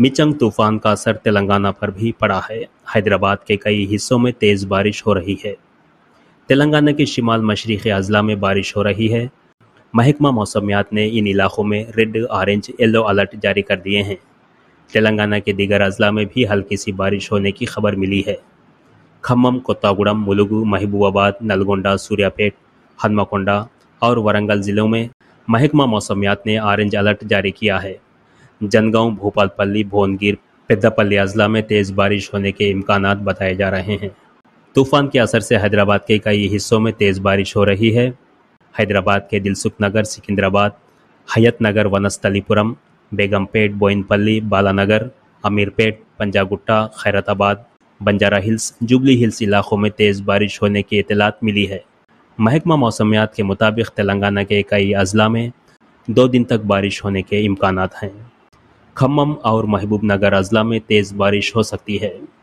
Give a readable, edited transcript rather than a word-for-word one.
मिचंग तूफान का असर तेलंगाना पर भी पड़ा है। हैदराबाद के कई हिस्सों में तेज़ बारिश हो रही है। तेलंगाना के शिमाल मशरक़ अजला में बारिश हो रही है। महकमा मौसमियात ने इन इलाक़ों में रेड, ऑरेंज, येलो अलर्ट जारी कर दिए हैं। तेलंगाना के दीगर अजला में भी हल्की सी बारिश होने की खबर मिली है। खम्मम, कोत्तागुड़म, मुलुगू, महबूबाबाद, नलगोंडा, सूर्या पेट, हनुमाकोंडा और वारंगल ज़िलों में महकमा मौसमियात ने ऑरेंज अलर्ट जारी किया है। जन्गाऊँव, भोपालपल्ली, भुवनगिर, पिदापली अजला में तेज़ बारिश होने के इम्कान बताए जा रहे हैं। तूफ़ान के असर से हैदराबाद के कई हिस्सों में तेज़ बारिश हो रही है। हैदराबाद के दिलसुख नगर, सिकंदराबाद, हयत नगर, वनस्तलीपुरम, बेगमपेट, बोइनपली, बालानगर, आमिरपेट, पंजागुट्टा, खैरतआबाद, बंजारा हिल्स, जुबली हिल्स इलाक़ों में तेज़ बारिश होने की इतलात मिली है। महकमा मौसमियात के मुताबिक तेलंगाना के कई अजला में 2 दिन तक बारिश होने के इम्कानात हैं। खम्मम और महबूब नगर अजला में तेज़ बारिश हो सकती है।